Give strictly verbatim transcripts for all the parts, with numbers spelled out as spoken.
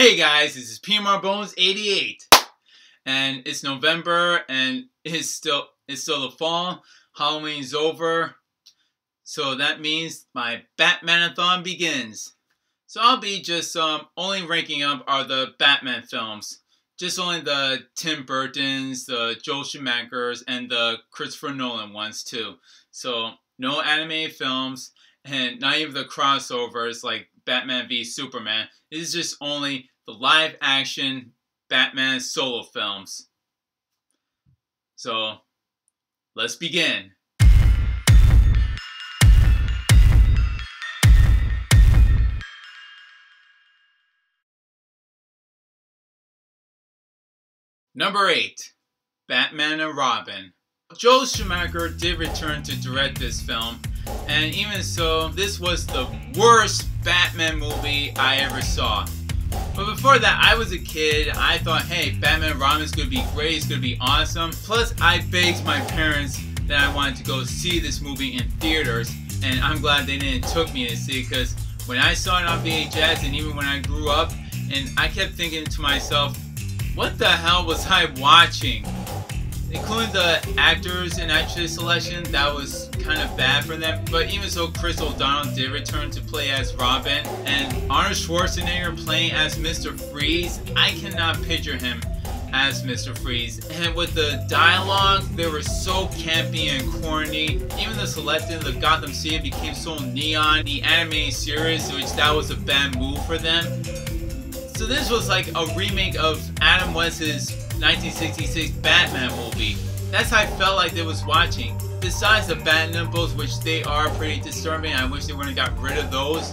Hey guys, this is P M R Bones eighty-eight, and it's November, and it's still it's still the fall. Halloween's over, so that means my Batmanathon begins. So I'll be just um only ranking up are the Batman films, just only the Tim Burton's, the Joel Schumacher's, and the Christopher Nolan ones too. So no animated films, and not even the crossovers like Batman v Superman. This is just only the live action Batman solo films. So, let's begin. Number eight, Batman and Robin. Joel Schumacher did return to direct this film, and even so, this was the worst Batman movie I ever saw. But before that, I was a kid. I thought, hey, Batman and Robin's gonna be great, it's gonna be awesome. Plus, I begged my parents that I wanted to go see this movie in theaters, and I'm glad they didn't took me to see it, because when I saw it on V H S, and even when I grew up, and I kept thinking to myself, what the hell was I watching? Including the actors and actress selection, that was kind of bad for them. But even so, Chris O'Donnell did return to play as Robin, and Arnold Schwarzenegger playing as Mister Freeze, I cannot picture him as Mister Freeze. And with the dialogue, they were so campy and corny. Even the selection of Gotham City became so neon. The anime series, which that was a bad move for them. So this was like a remake of Adam West's nineteen sixty-six Batman movie. That's how I felt like they was watching. Besides the bat nipples, which they are pretty disturbing, I wish they wouldn't got rid of those.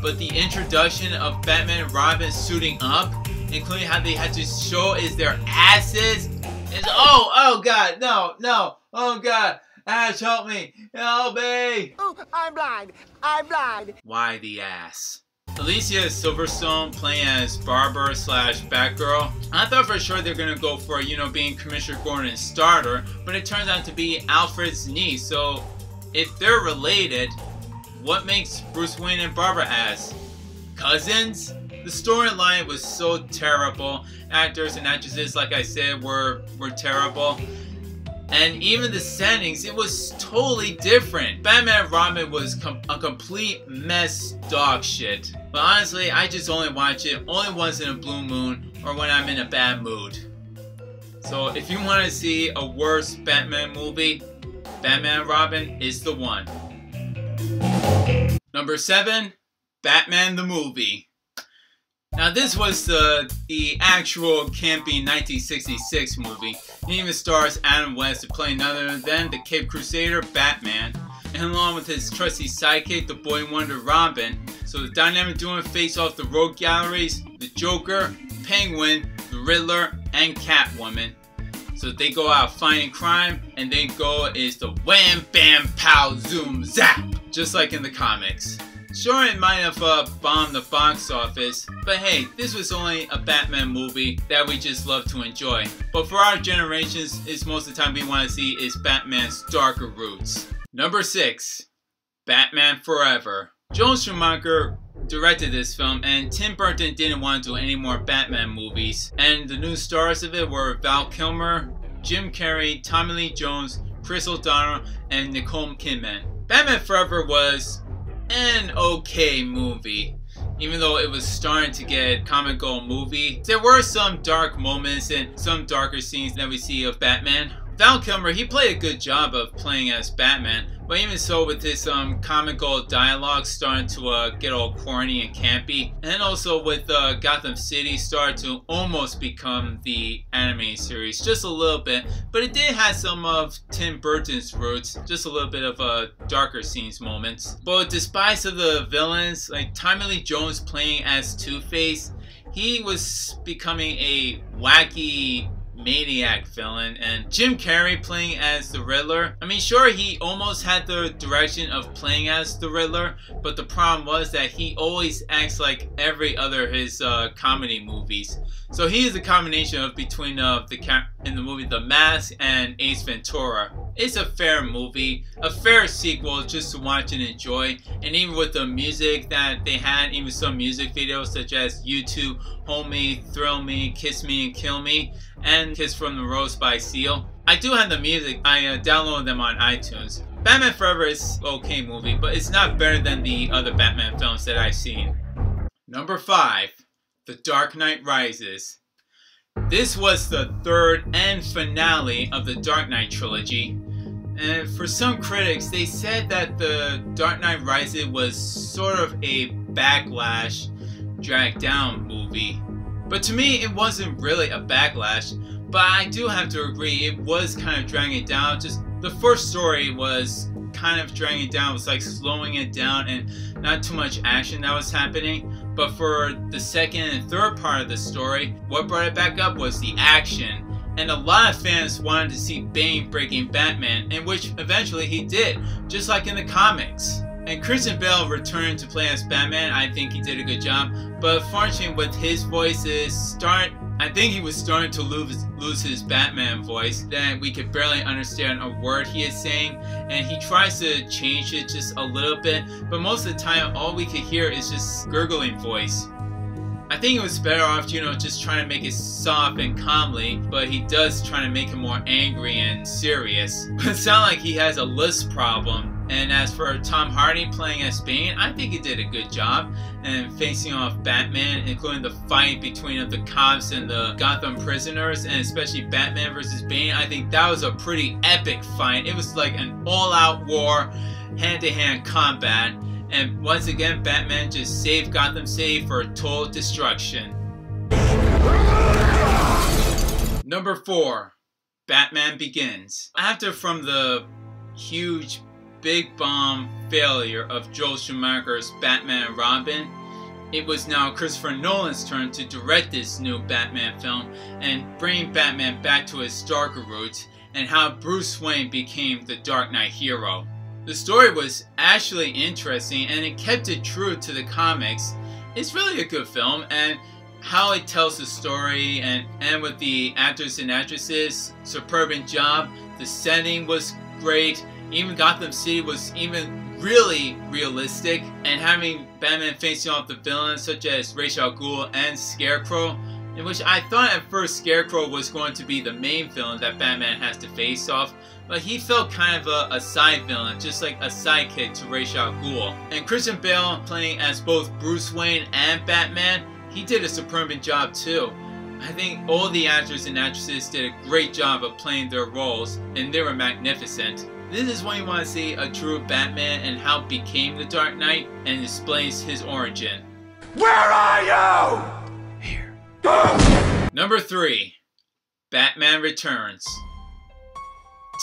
But the introduction of Batman and Robin suiting up, including how they had to show is their asses, is oh, oh god, no, no, oh god, Ash, help me, help me. Oh, I'm blind, I'm blind. Why the ass? Alicia Silverstone playing as Barbara slash Batgirl. I thought for sure they're gonna go for, you know, being Commissioner Gordon's starter, but it turns out to be Alfred's niece. So if they're related, what makes Bruce Wayne and Barbara as cousins? The storyline was so terrible. Actors and actresses, like I said, were were terrible. And even the settings, it was totally different. Batman and Robin was com a complete mess, dog shit. But honestly, I just only watch it only once in a blue moon or when I'm in a bad mood. So if you want to see a worse Batman movie, Batman and Robin is the one. Number seven, Batman the Movie. Now this was the, the actual campy nineteen sixty-six movie. It even stars Adam West to play none other than the Caped Crusader, Batman, and along with his trusty sidekick, the boy wonder Robin. So the dynamic duo face off the rogue galleries, the Joker, Penguin, the Riddler, and Catwoman. So they go out fighting crime, and they go is the wham bam pow zoom zap, just like in the comics. Sure, it might have uh, bombed the box office, but hey, this was only a Batman movie that we just love to enjoy. But for our generations, it's most of the time we want to see is Batman's darker roots. Number six, Batman Forever. Joel Schumacher directed this film, and Tim Burton didn't want to do any more Batman movies. And the new stars of it were Val Kilmer, Jim Carrey, Tommy Lee Jones, Chris O'Donnell, and Nicole Kidman. Batman Forever was an okay movie, even though it was starting to get comic gold movie. There were some dark moments and some darker scenes that we see of Batman. Val Kilmer, he played a good job of playing as Batman, but even so with this um, comic gold dialogue starting to uh, get all corny and campy, and also with uh, Gotham City started to almost become the anime series, just a little bit, but it did have some of Tim Burton's roots, just a little bit of uh, darker scenes moments. But despite of the villains, like Tommy Lee Jones playing as Two-Face, he was becoming a wacky maniac villain, and Jim Carrey playing as the Riddler. I mean, sure, he almost had the direction of playing as the Riddler, but the problem was that he always acts like every other his uh, comedy movies. So he is a combination of between uh, the cap in the movie The Mask and Ace Ventura. It's a fair movie, a fair sequel just to watch and enjoy. And even with the music that they had, even some music videos such as U two, Hold Me, Thrill Me, Kiss Me and Kill Me, and Kiss from the Rose by Seal. I do have the music, I uh, downloaded them on iTunes. Batman Forever is an okay movie, but it's not better than the other Batman films that I've seen. Number five, The Dark Knight Rises. This was the third and finale of the Dark Knight trilogy, and for some critics, they said that the Dark Knight Rises was sort of a backlash, dragged down movie. But to me, it wasn't really a backlash, but I do have to agree, it was kind of dragging it down. Just the first story was kind of dragging it down, it was like slowing it down and not too much action that was happening. But for the second and third part of the story, what brought it back up was the action. And a lot of fans wanted to see Bane breaking Batman, and which eventually he did, just like in the comics. And Christian Bale returned to play as Batman. I think he did a good job, but unfortunately with his voice is start, I think he was starting to lose, lose his Batman voice, that we could barely understand a word he is saying, and he tries to change it just a little bit, but most of the time all we could hear is just gurgling voice. I think it was better off, you know, just trying to make it soft and calmly, but he does try to make it more angry and serious. It sounds like he has a lisp problem. And as for Tom Hardy playing as Bane, I think he did a good job and facing off Batman, including the fight between the cops and the Gotham prisoners, and especially Batman versus Bane. I think that was a pretty epic fight. It was like an all-out war, hand-to-hand combat, and once again Batman just saved Gotham City for total destruction. Number four, Batman Begins. After from the huge big bomb failure of Joel Schumacher's Batman and Robin, it was now Christopher Nolan's turn to direct this new Batman film and bring Batman back to his darker roots and how Bruce Wayne became the Dark Knight hero. The story was actually interesting and it kept it true to the comics. It's really a good film, and how it tells the story and, and with the actors and actresses, superb job. The setting was great. Even Gotham City was even really realistic, and having Batman facing off the villains such as Ra's al Ghul and Scarecrow, in which I thought at first Scarecrow was going to be the main villain that Batman has to face off, but he felt kind of a, a side villain, just like a sidekick to Ra's al Ghul. And Christian Bale playing as both Bruce Wayne and Batman, he did a superb job too. I think all the actors and actresses did a great job of playing their roles, and they were magnificent. This is when you want to see a true Batman and how he became the Dark Knight and displays his origin. Where are you? Here. Oh! Number three, Batman Returns.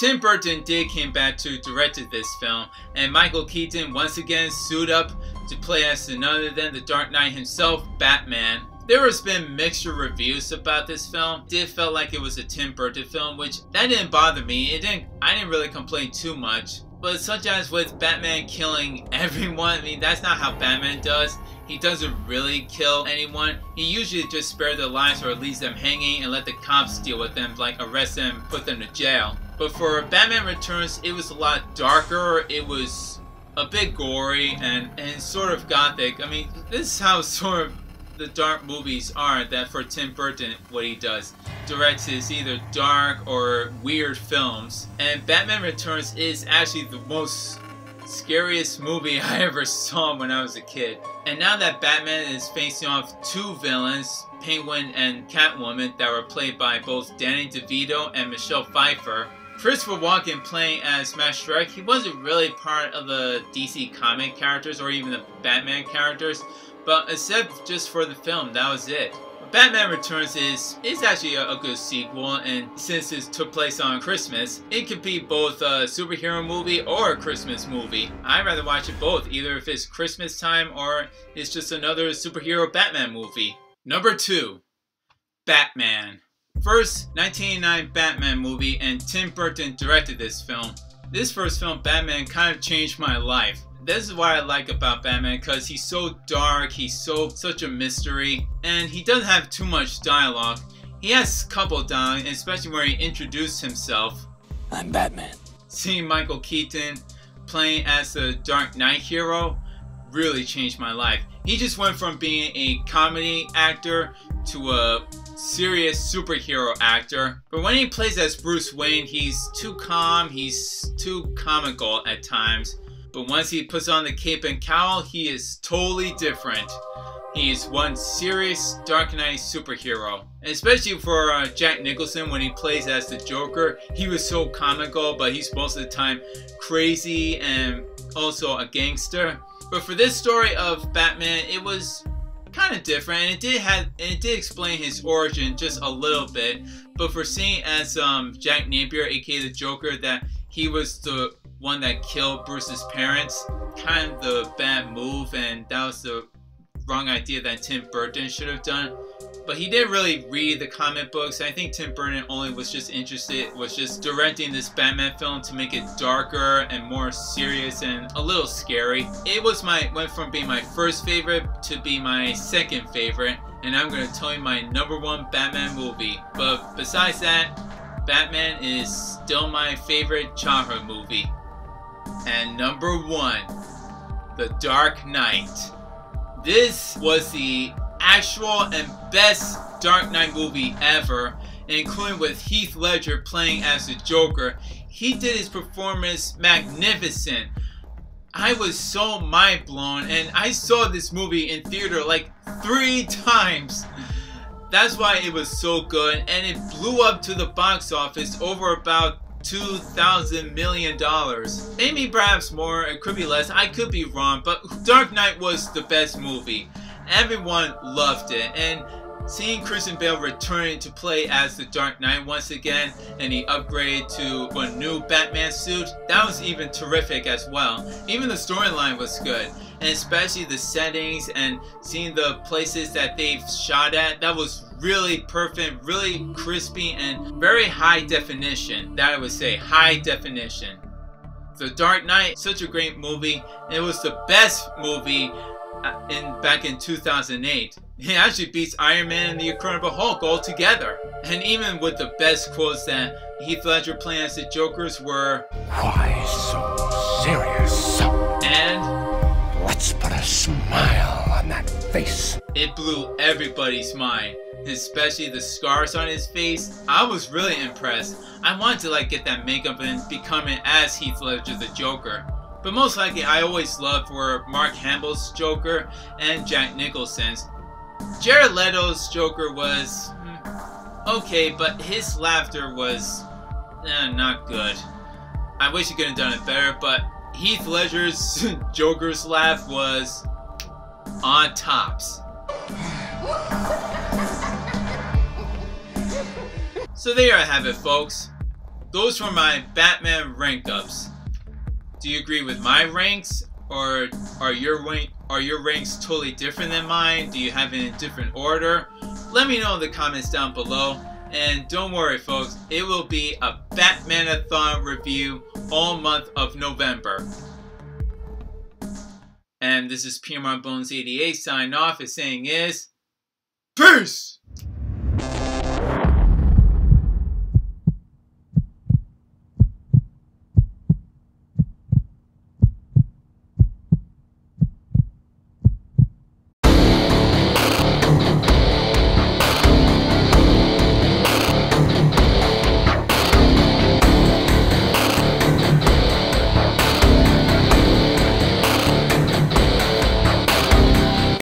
Tim Burton did came back to direct this film, and Michael Keaton once again suited up to play as none other than the Dark Knight himself, Batman. There has been mixed reviews about this film. It did felt like it was a Tim Burton film, which that didn't bother me. It didn't. I didn't really complain too much. But such as with Batman killing everyone, I mean that's not how Batman does. He doesn't really kill anyone. He usually just spares their lives or leaves them hanging and let the cops deal with them, like arrest them, put them to jail. But for Batman Returns, it was a lot darker. It was a bit gory and and sort of gothic. I mean, this is how sort of the dark movies are, that for Tim Burton, what he does, directs is either dark or weird films. And Batman Returns is actually the most scariest movie I ever saw when I was a kid. And now that Batman is facing off two villains, Penguin and Catwoman, that were played by both Danny DeVito and Michelle Pfeiffer, Christopher Walken playing as Master Shrek, he wasn't really part of the D C comic characters or even the Batman characters, but except just for the film, that was it. Batman Returns is, is actually a, a good sequel, and since it took place on Christmas, it could be both a superhero movie or a Christmas movie. I'd rather watch it both, either if it's Christmas time or it's just another superhero Batman movie. Number two, Batman. First nineteen eighty-nine Batman movie, and Tim Burton directed this film. This first film, Batman, kind of changed my life. This is what I like about Batman, because he's so dark, he's so such a mystery, and he doesn't have too much dialogue. He has a couple dialogue, especially where he introduced himself. I'm Batman. seeing Michael Keaton playing as the Dark Knight hero really changed my life. He just went from being a comedy actor to a serious superhero actor. But when he plays as Bruce Wayne, he's too calm, he's too comical at times. But once he puts on the cape and cowl, he is totally different. He is one serious Dark Knight superhero. And especially for uh, Jack Nicholson when he plays as the Joker, he was so comical, but he's most of the time crazy and also a gangster. But for this story of Batman, it was kind of different, and it did have and it did explain his origin just a little bit. But for seeing as um, Jack Napier, aka the Joker, that he was the one that killed Bruce's parents, kind of the bad move, and that was the wrong idea that Tim Burton should have done. But he didn't really read the comic books. I think Tim Burton only was just interested, was just directing this Batman film to make it darker and more serious and a little scary. It was my, went from being my first favorite to be my second favorite. And I'm going to tell you my number one Batman movie. But besides that, Batman is still my favorite childhood movie. And number one, The Dark Knight. This was the actual and best Dark Knight movie ever, including with Heath Ledger playing as the Joker. He did his performance magnificent. I was so mind blown, and I saw this movie in theater like three times. That's why it was so good, and it blew up to the box office over about two thousand million dollars. Maybe perhaps more, it could be less, I could be wrong, but Dark Knight was the best movie. Everyone loved it, and seeing Christian Bale returning to play as the Dark Knight once again, and he upgraded to a new Batman suit, that was even terrific as well. Even the storyline was good, and especially the settings and seeing the places that they've shot at, that was really perfect, really crispy, and very high definition. That I would say, high definition. The Dark Knight, such a great movie. It was the best movie in back in two thousand eight. It actually beats Iron Man and the Incredible Hulk altogether. And even with the best quotes that Heath Ledger playing as the Jokers were, "Why so serious?" and "Let's put a smile on that face." It blew everybody's mind, especially the scars on his face. I was really impressed. I wanted to like get that makeup and become it as Heath Ledger the Joker. But most likely I always loved were Mark Hamill's Joker and Jack Nicholson's. Jared Leto's Joker was okay, but his laughter was eh, not good. I wish he could have done it better, but Heath Ledger's Joker's laugh was on tops. So there I have it, folks. Those were my Batman rank-ups. Do you agree with my ranks, or are your rank are your ranks totally different than mine? Do you have it in a different order? Let me know in the comments down below. And don't worry, folks, it will be a Batmanathon review all month of November. And this is Piermont Bones eighty-eight signing off. His saying is, peace!